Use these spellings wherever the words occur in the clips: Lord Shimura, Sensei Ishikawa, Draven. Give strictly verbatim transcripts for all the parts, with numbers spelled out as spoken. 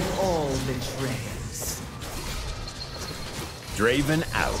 to all the Dravens. Draven out.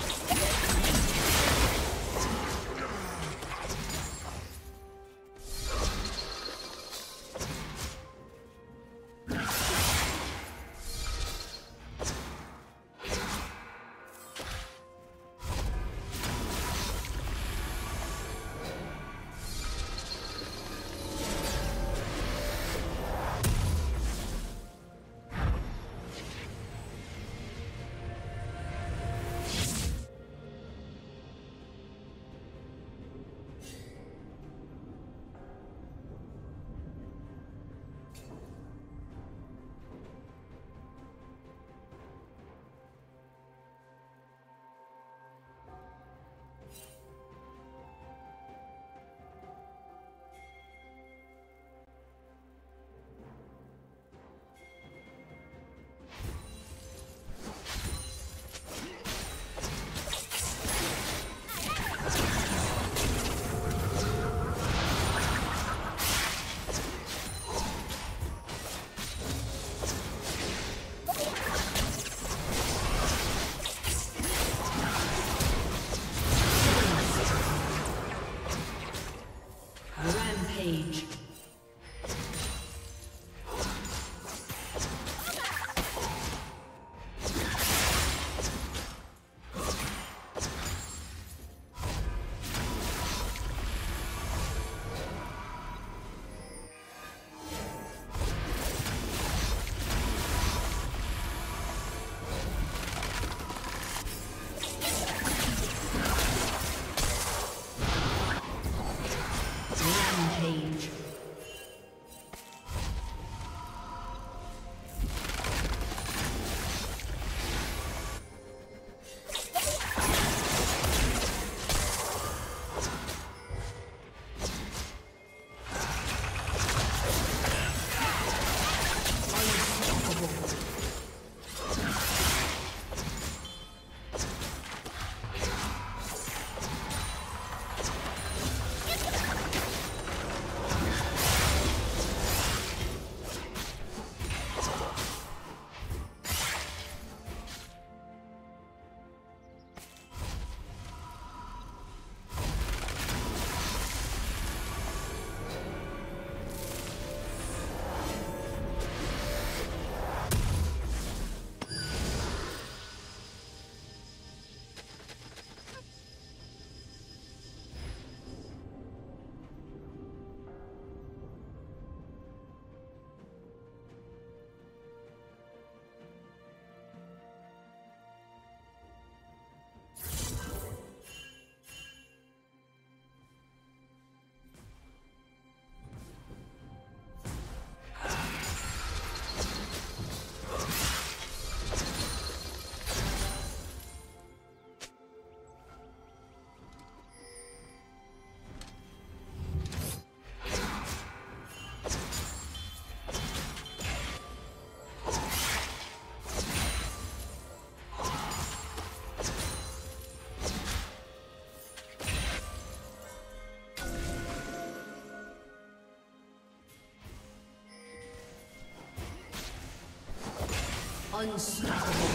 Unstoppable.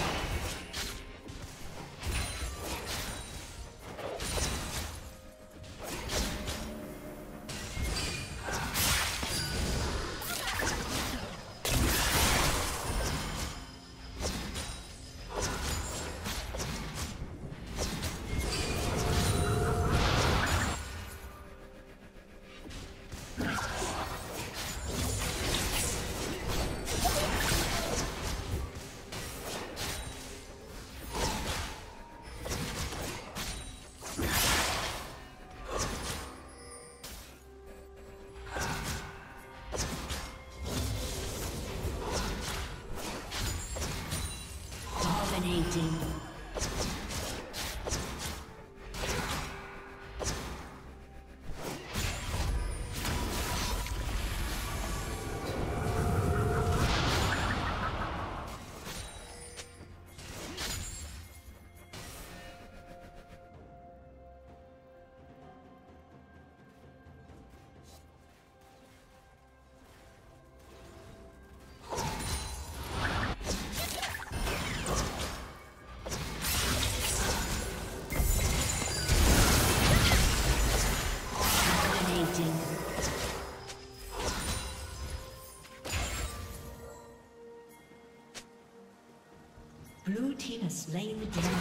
Blue team has slain the dragon.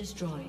destroyed.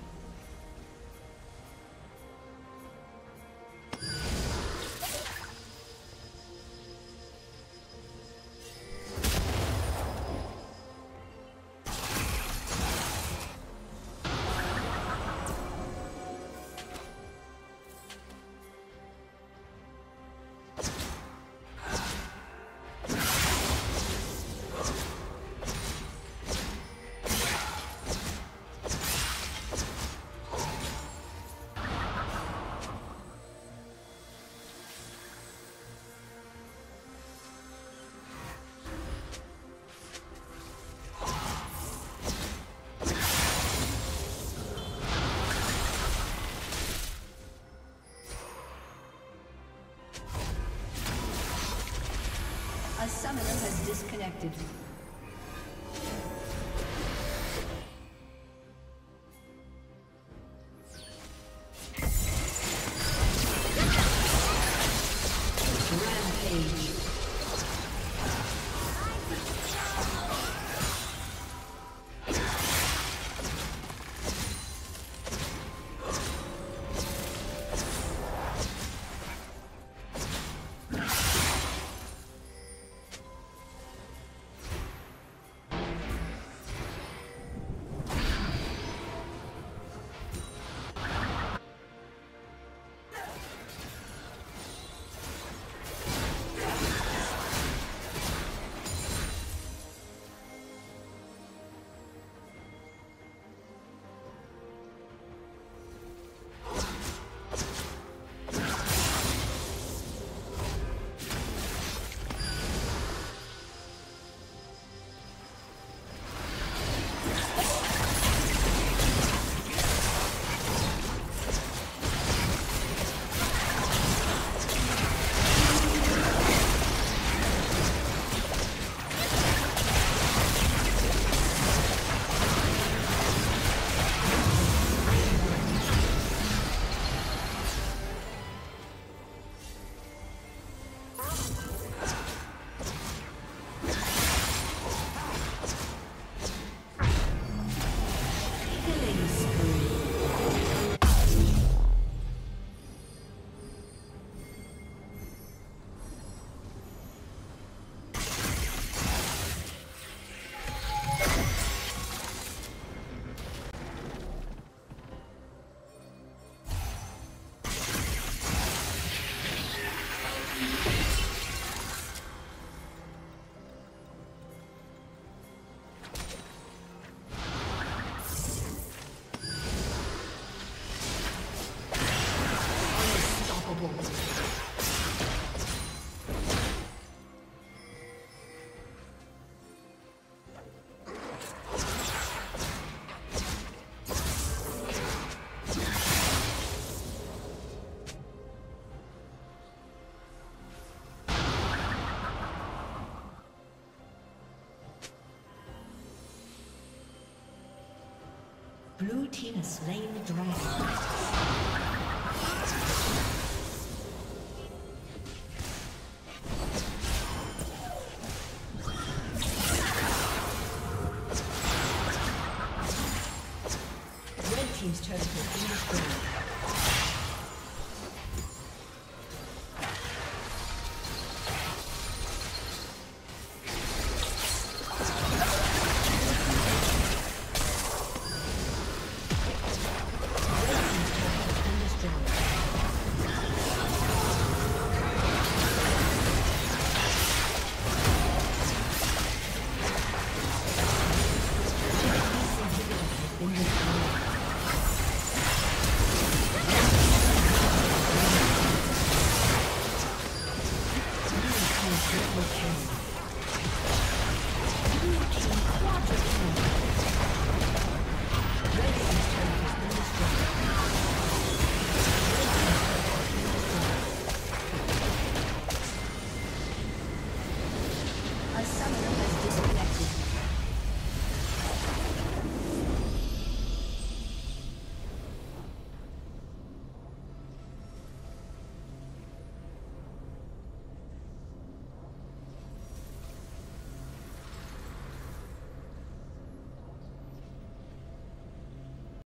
summoner has disconnected. Blue team has slain the dragon.